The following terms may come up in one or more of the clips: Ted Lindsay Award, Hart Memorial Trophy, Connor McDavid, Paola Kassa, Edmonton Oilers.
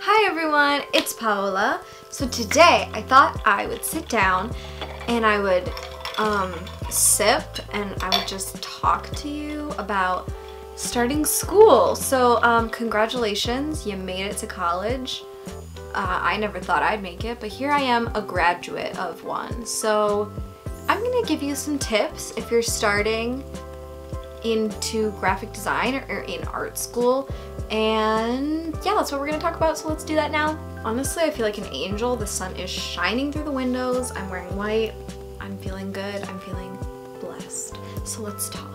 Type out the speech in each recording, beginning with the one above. Hi everyone, it's Paola. So today I thought I would sit down and I would sip and I would just talk to you about starting school. So congratulations, you made it to college. I never thought I'd make it, but here I am, a graduate of one. So I'm gonna give you some tips if you're starting into graphic design or in art school. And yeah, that's what we're gonna talk about, so let's do that now. Honestly, I feel like an angel. The sun is shining through the windows. I'm wearing white. I'm feeling good. I'm feeling blessed. So let's talk.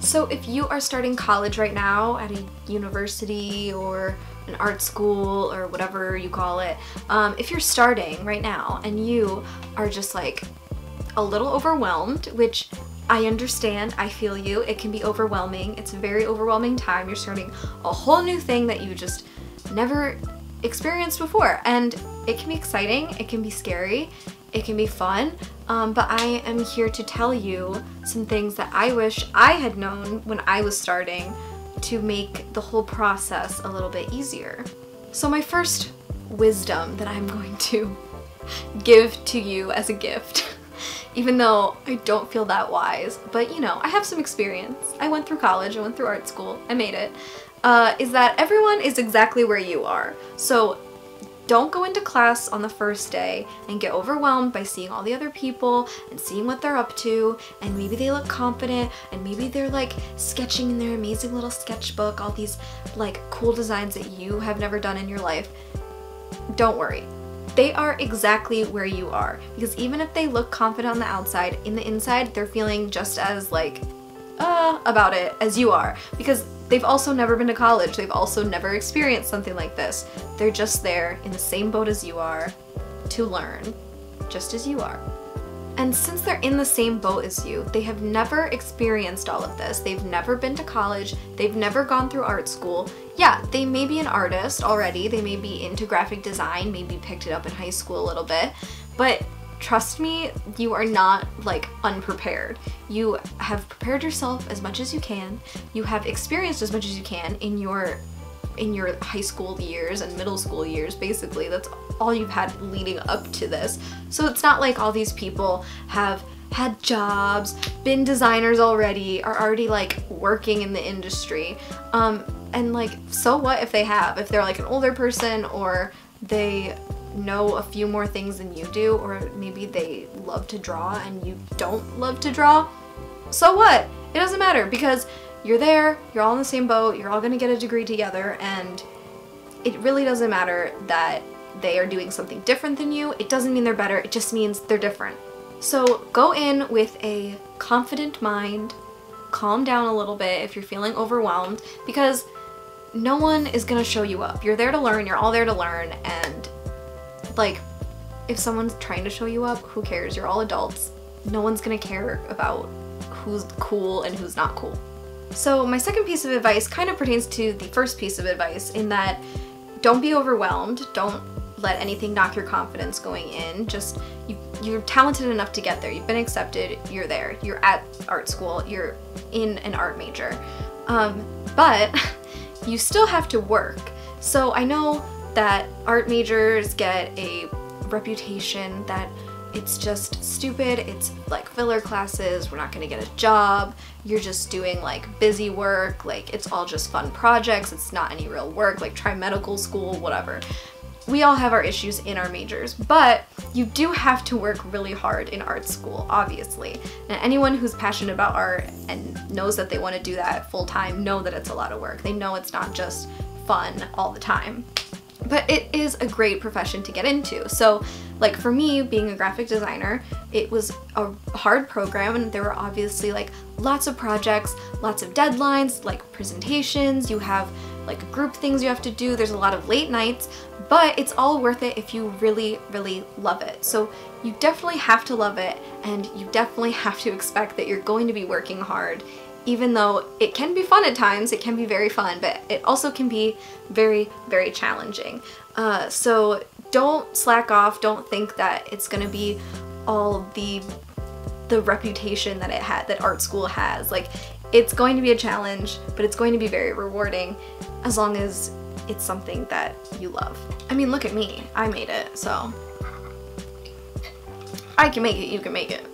So if you are starting college right now at a university or an art school or whatever you call it, if you're starting right now and you are just like a little overwhelmed, which I understand, I feel you, it can be overwhelming. It's a very overwhelming time. You're starting a whole new thing that you just never experienced before. And it can be exciting, it can be scary, it can be fun, but I am here to tell you some things that I wish I had known when I was starting to make the whole process a little bit easier. So my first wisdom that I'm going to give to you as a gift, even though I don't feel that wise, but you know, I have some experience. I went through college, I went through art school, I made it, is that everyone is exactly where you are. So don't go into class on the first day and get overwhelmed by seeing all the other people and seeing what they're up to, and maybe they look confident and maybe they're like sketching in their amazing little sketchbook, all these like cool designs that you have never done in your life. Don't worry. They are exactly where you are, because even if they look confident on the outside, in the inside they're feeling just as like about it as you are, because they've also never been to college, they've also never experienced something like this. They're just there in the same boat as you are to learn, just as you are. And since they're in the same boat as you, they have never experienced all of this. They've never been to college. They've never gone through art school. Yeah, they may be an artist already. They may be into graphic design, maybe picked it up in high school a little bit. But trust me, you are not like unprepared. You have prepared yourself as much as you can. You have experienced as much as you can in your high school years and middle school years. Basically, that's all you've had leading up to this. So it's not like all these people have had jobs, been designers already, are already like working in the industry. And like, so what if they have? If they're like an older person, or they know a few more things than you do, or maybe they love to draw and you don't love to draw, so what? It doesn't matter, because you're there, you're all in the same boat, you're all gonna get a degree together, and it really doesn't matter that they are doing something different than you. It doesn't mean they're better, it just means they're different. So go in with a confident mind, calm down a little bit if you're feeling overwhelmed, because no one is gonna show you up. You're there to learn, you're all there to learn, and like, if someone's trying to show you up, who cares? You're all adults. No one's gonna care about who's cool and who's not cool. So my second piece of advice kind of pertains to the first piece of advice, in that don't be overwhelmed. Don't let anything knock your confidence going in. Just, you're talented enough to get there. You've been accepted, you're there. You're at art school, you're in an art major. But you still have to work. So I know that art majors get a reputation that it's just stupid, it's like filler classes, we're not gonna get a job, you're just doing like busy work, like it's all just fun projects, it's not any real work, like try medical school, whatever. We all have our issues in our majors, but you do have to work really hard in art school, obviously. And anyone who's passionate about art and knows that they wanna do that full time know that it's a lot of work. They know it's not just fun all the time. But it is a great profession to get into. So like for me, being a graphic designer, it was a hard program, and there were obviously like lots of projects, lots of deadlines, like presentations, you have like group things you have to do, there's a lot of late nights, but it's all worth it if you really, really love it. So you definitely have to love it, and you definitely have to expect that you're going to be working hard, even though it can be fun at times, it can be very fun, but it also can be very, very challenging. So don't slack off, don't think that it's gonna be all the reputation that it had, that art school has. Like, it's going to be a challenge, but it's going to be very rewarding as long as it's something that you love. I mean, look at me. I made it, so I can make it, you can make it.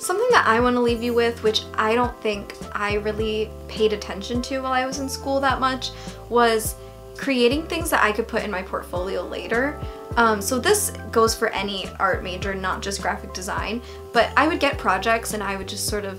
Something that I want to leave you with, which I don't think I really paid attention to while I was in school that much, was creating things that I could put in my portfolio later. So this goes for any art major, not just graphic design, but I would get projects and I would just sort of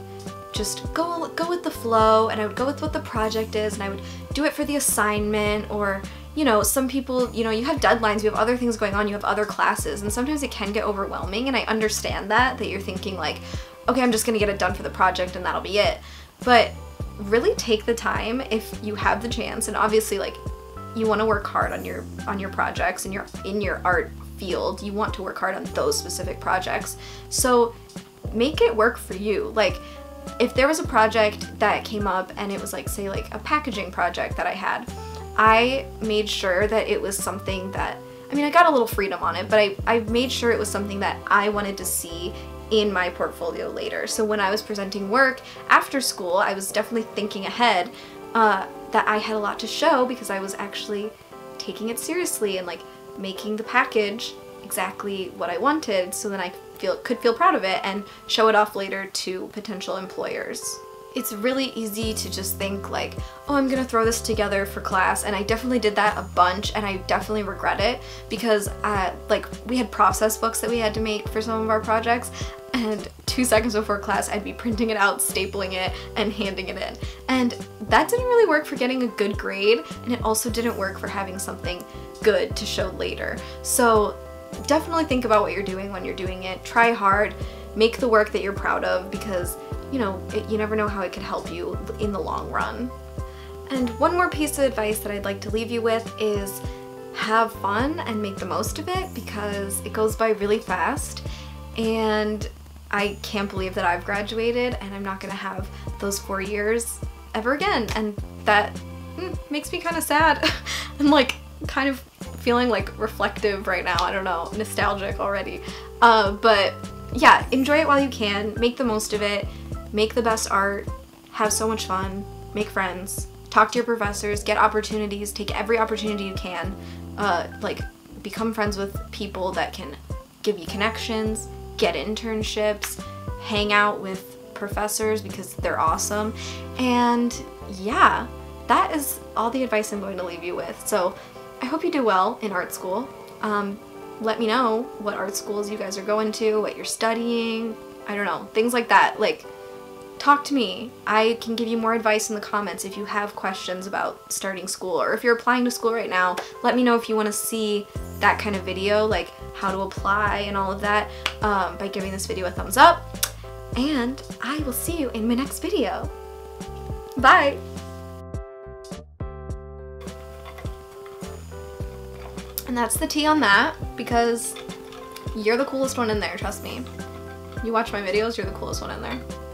just go with the flow, and I would go with what the project is, and I would do it for the assignment, or, you know, some people, you know, you have deadlines, you have other things going on, you have other classes, and sometimes it can get overwhelming, and I understand that you're thinking like, okay, I'm just gonna get it done for the project and that'll be it. But really take the time if you have the chance, and obviously, like, you want to work hard on your projects, and you're in your art field, you want to work hard on those specific projects, so make it work for you. Like, if there was a project that came up and it was like, say, like a packaging project that I had, I made sure that it was something that, I mean, I got a little freedom on it, but I made sure it was something that I wanted to see in my portfolio later. So when I was presenting work after school, I was definitely thinking ahead that I had a lot to show, because I was actually taking it seriously and like making the package exactly what I wanted, so then I could feel proud of it and show it off later to potential employers. It's really easy to just think like, oh, I'm gonna throw this together for class, and I definitely did that a bunch, and I definitely regret it, because like, we had process books that we had to make for some of our projects, and 2 seconds before class I'd be printing it out, stapling it, and handing it in. And that didn't really work for getting a good grade, and it also didn't work for having something good to show later. So definitely think about what you're doing when you're doing it. Try hard, make the work that you're proud of, because, you know, you never know how it could help you in the long run. And one more piece of advice that I'd like to leave you with is have fun and make the most of it, because it goes by really fast, and I can't believe that I've graduated and I'm not gonna have those 4 years ever again, and that makes me kind of sad. I'm like kind of feeling like reflective right now, I don't know, nostalgic already, but yeah, enjoy it while you can, make the most of it, make the best art, have so much fun, make friends, talk to your professors, get opportunities, take every opportunity you can, like, become friends with people that can give you connections, get internships, hang out with professors because they're awesome, and yeah, that is all the advice I'm going to leave you with. So I hope you do well in art school. Let me know what art schools you guys are going to, what you're studying, I don't know, things like that. Like, talk to me. I can give you more advice in the comments if you have questions about starting school, or if you're applying to school right now, let me know if you want to see that kind of video, like how to apply and all of that, by giving this video a thumbs up. And I will see you in my next video. Bye! And that's the tea on that, because you're the coolest one in there, trust me. You watch my videos, you're the coolest one in there.